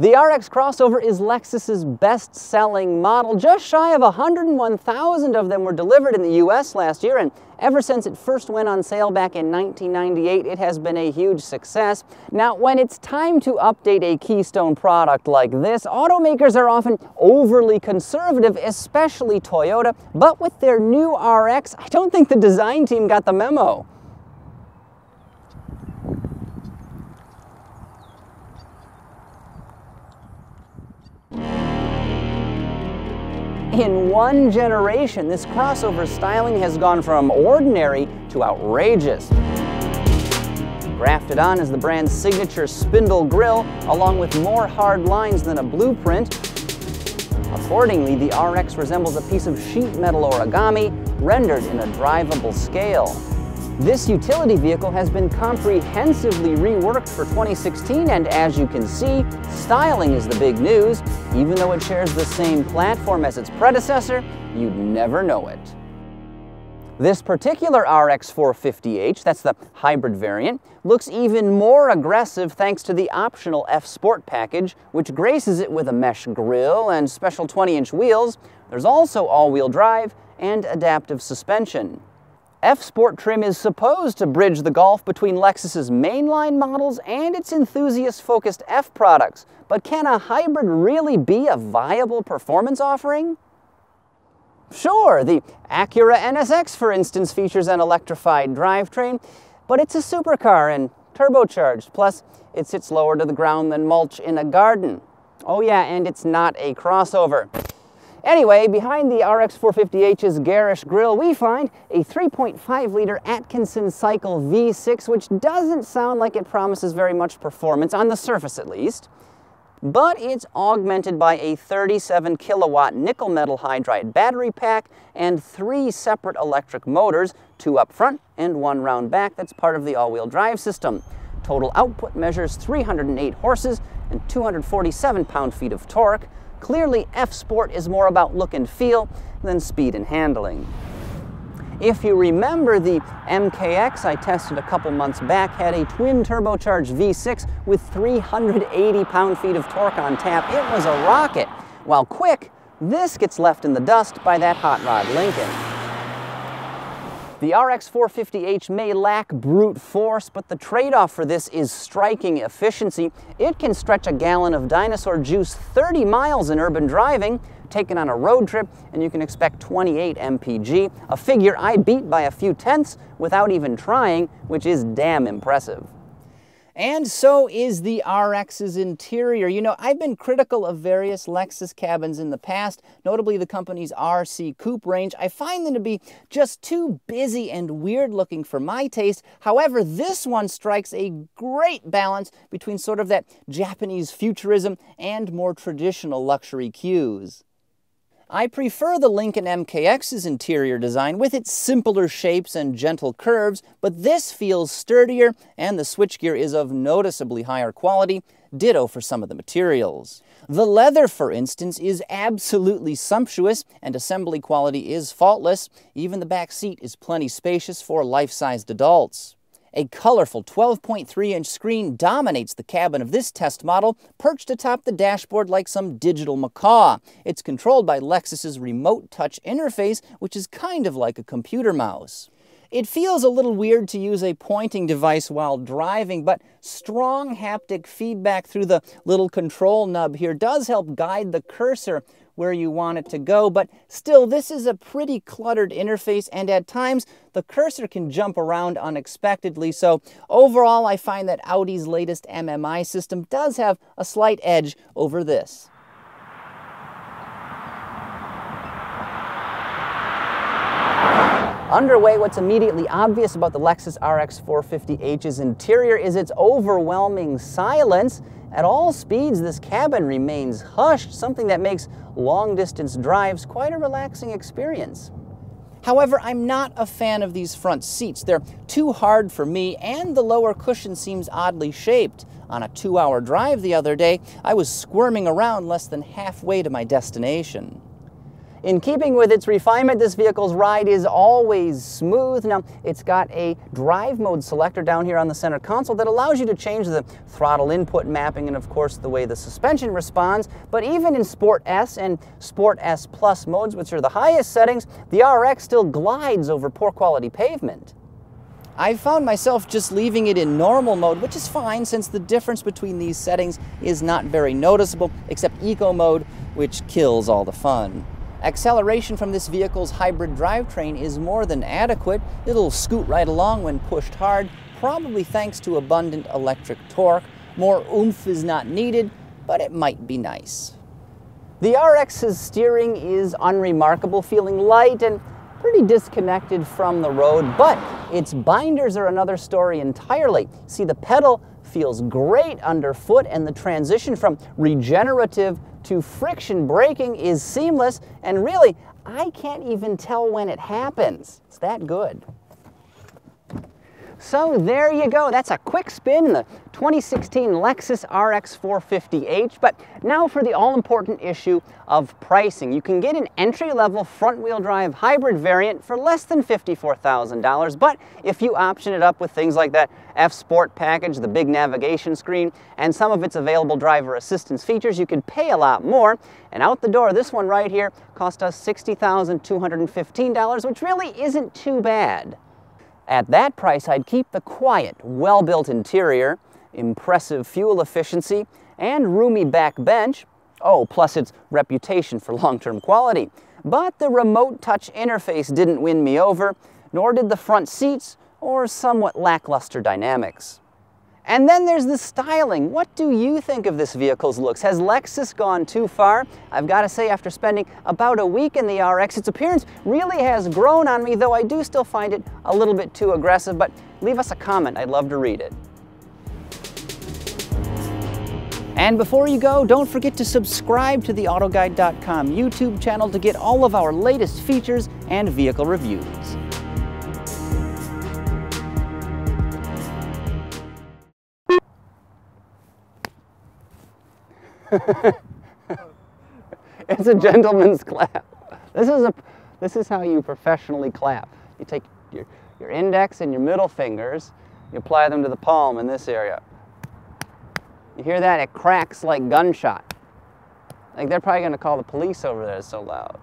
The RX crossover is Lexus's best-selling model. Just shy of 101,000 of them were delivered in the US last year, and ever since it first went on sale back in 1998, it has been a huge success. Now, when it's time to update a keystone product like this, automakers are often overly conservative, especially Toyota, but with their new RX, I don't think the design team got the memo. In one generation, this crossover styling has gone from ordinary to outrageous. Grafted on is the brand's signature spindle grille, along with more hard lines than a blueprint. Accordingly, the RX resembles a piece of sheet metal origami rendered in a drivable scale. This utility vehicle has been comprehensively reworked for 2016, and as you can see, styling is the big news. Even though it shares the same platform as its predecessor, you'd never know it. This particular RX 450h, that's the hybrid variant, looks even more aggressive thanks to the optional F Sport package, which graces it with a mesh grille and special 20-inch wheels. There's also all-wheel drive and adaptive suspension. F Sport trim is supposed to bridge the gulf between Lexus's mainline models and its enthusiast-focused F products, but can a hybrid really be a viable performance offering? Sure, the Acura NSX, for instance, features an electrified drivetrain, but it's a supercar and turbocharged, plus it sits lower to the ground than mulch in a garden. Oh yeah, and it's not a crossover. Anyway, behind the RX 450h's garish grille, we find a 3.5-liter Atkinson Cycle V6, which doesn't sound like it promises very much performance, on the surface at least. But it's augmented by a 37-kilowatt nickel metal hydride battery pack and 3 separate electric motors, 2 up front and 1 round back, that's part of the all-wheel drive system. Total output measures 308 horses and 247 pound-feet of torque. Clearly, F Sport is more about look and feel than speed and handling. If you remember, the MKX I tested a couple months back had a twin turbocharged V6 with 380 pound-feet of torque on tap. It was a rocket. While quick, this gets left in the dust by that hot rod Lincoln. The RX 450h may lack brute force, but the trade-off for this is striking efficiency. It can stretch a gallon of dinosaur juice 30 miles in urban driving, taken on a road trip, and you can expect 28 mpg, a figure I beat by a few tenths without even trying, which is damn impressive. And so is the RX's interior. You know, I've been critical of various Lexus cabins in the past, notably the company's RC Coupe range. I find them to be just too busy and weird looking for my taste. However, this one strikes a great balance between sort of that Japanese futurism and more traditional luxury cues. I prefer the Lincoln MKX's interior design with its simpler shapes and gentle curves, but this feels sturdier and the switchgear is of noticeably higher quality, ditto for some of the materials. The leather, for instance, is absolutely sumptuous and assembly quality is faultless. Even the back seat is plenty spacious for life-sized adults. A colorful 12.3-inch screen dominates the cabin of this test model, perched atop the dashboard like some digital macaw. It's controlled by Lexus's remote touch interface, which is kind of like a computer mouse. It feels a little weird to use a pointing device while driving, but strong haptic feedback through the little control nub here does help guide the cursor where you want it to go, but still, this is a pretty cluttered interface, and at times, the cursor can jump around unexpectedly, so overall, I find that Audi's latest MMI system does have a slight edge over this. Underway, what's immediately obvious about the Lexus RX 450h's interior is its overwhelming silence. At all speeds, this cabin remains hushed, something that makes long-distance drives quite a relaxing experience. However, I'm not a fan of these front seats. They're too hard for me, and the lower cushion seems oddly shaped. On a 2-hour drive the other day, I was squirming around less than halfway to my destination. In keeping with its refinement, this vehicle's ride is always smooth. Now, it's got a drive mode selector down here on the center console that allows you to change the throttle input mapping and, of course, the way the suspension responds. But even in Sport S and Sport S Plus modes, which are the highest settings, the RX still glides over poor quality pavement. I found myself just leaving it in normal mode, which is fine since the difference between these settings is not very noticeable, except eco mode, which kills all the fun. Acceleration from this vehicle's hybrid drivetrain is more than adequate. It'll scoot right along when pushed hard, probably thanks to abundant electric torque. More oomph is not needed, but it might be nice. The RX's steering is unremarkable, feeling light and pretty disconnected from the road, but its binders are another story entirely. See, the pedal feels great underfoot, and the transition from regenerative to friction braking is seamless, and really, I can't even tell when it happens. It's that good. So there you go. That's a quick spin in the 2016 Lexus RX 450h, but now for the all-important issue of pricing. You can get an entry-level front-wheel drive hybrid variant for less than $54,000, but if you option it up with things like that F Sport package, the big navigation screen, and some of its available driver assistance features, you could pay a lot more. And out the door, this one right here cost us $60,215, which really isn't too bad. At that price, I'd keep the quiet, well-built interior, impressive fuel efficiency, and roomy back bench. Oh, plus its reputation for long-term quality. But the remote touch interface didn't win me over, nor did the front seats or somewhat lackluster dynamics. And then there's the styling. What do you think of this vehicle's looks? Has Lexus gone too far? I've got to say, after spending about a week in the RX, its appearance really has grown on me, though I do still find it a little bit too aggressive, but leave us a comment. I'd love to read it. And before you go, don't forget to subscribe to the AutoGuide.com YouTube channel to get all of our latest features and vehicle reviews. It's a gentleman's clap. This is how you professionally clap. You take your index and your middle fingers, you apply them to the palm in this area. You hear that? It cracks like gunshot. Like they're probably going to call the police over there, it's so loud.